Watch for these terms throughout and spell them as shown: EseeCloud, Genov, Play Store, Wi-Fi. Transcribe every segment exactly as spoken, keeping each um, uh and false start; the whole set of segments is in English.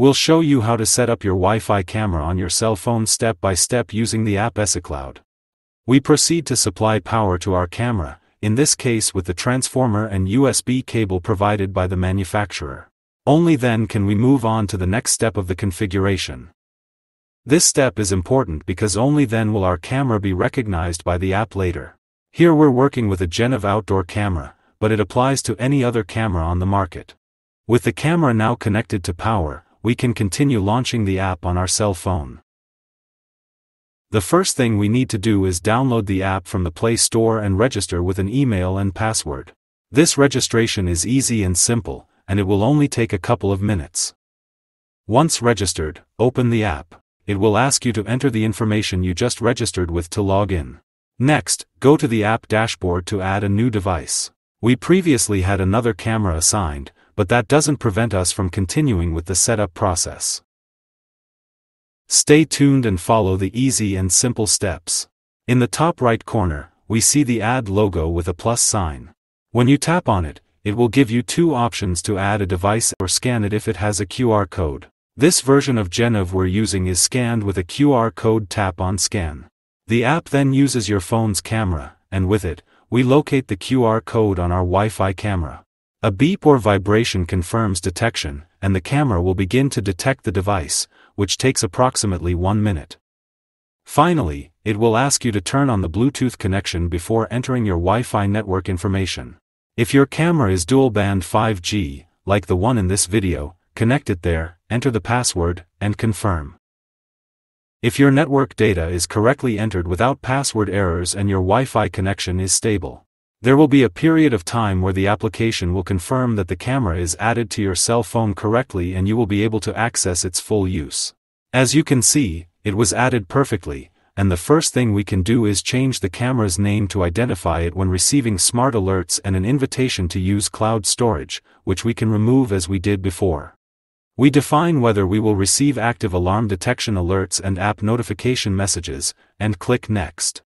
We'll show you how to set up your Wi-Fi camera on your cell phone step by step using the app EseeCloud. We proceed to supply power to our camera, in this case with the transformer and U S B cable provided by the manufacturer. Only then can we move on to the next step of the configuration. This step is important because only then will our camera be recognized by the app later. Here we're working with a Genov outdoor camera, but it applies to any other camera on the market. With the camera now connected to power, we can continue launching the app on our cell phone. The first thing we need to do is download the app from the Play Store and register with an email and password. This registration is easy and simple, and it will only take a couple of minutes. Once registered, open the app. It will ask you to enter the information you just registered with to log in. Next, go to the app dashboard to add a new device. We previously had another camera assigned, but that doesn't prevent us from continuing with the setup process. Stay tuned and follow the easy and simple steps. In the top right corner, we see the add logo with a plus sign. When you tap on it, it will give you two options to add a device or scan it if it has a Q R code. This version of Genov we're using is scanned with a Q R code. Tap on scan. The app then uses your phone's camera, and with it, we locate the Q R code on our Wi-Fi camera. A beep or vibration confirms detection, and the camera will begin to detect the device, which takes approximately one minute. Finally, it will ask you to turn on the Bluetooth connection before entering your Wi-Fi network information. If your camera is dual-band five G, like the one in this video, connect it there, enter the password, and confirm. If your network data is correctly entered without password errors and your Wi-Fi connection is stable, there will be a period of time where the application will confirm that the camera is added to your cell phone correctly and you will be able to access its full use. As you can see, it was added perfectly, and the first thing we can do is change the camera's name to identify it when receiving smart alerts and an invitation to use cloud storage, which we can remove as we did before. We define whether we will receive active alarm detection alerts and app notification messages, and click Next.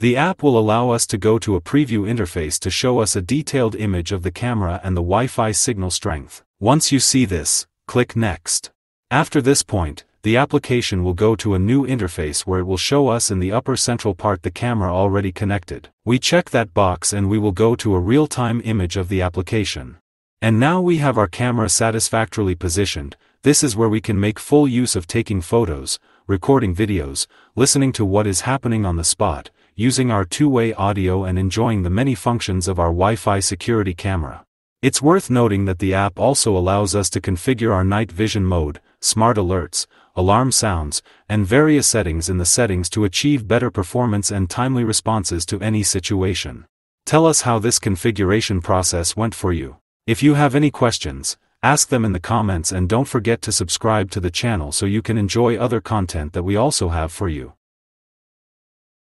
The app will allow us to go to a preview interface to show us a detailed image of the camera and the Wi-Fi signal strength. Once you see this, click Next. After this point, the application will go to a new interface where it will show us in the upper central part the camera already connected. We check that box and we will go to a real-time image of the application. And now we have our camera satisfactorily positioned. This is where we can make full use of taking photos, recording videos, listening to what is happening on the spot, using our two-way audio and enjoying the many functions of our Wi-Fi security camera. It's worth noting that the app also allows us to configure our night vision mode, smart alerts, alarm sounds, and various settings in the settings to achieve better performance and timely responses to any situation. Tell us how this configuration process went for you. If you have any questions, ask them in the comments and don't forget to subscribe to the channel so you can enjoy other content that we also have for you.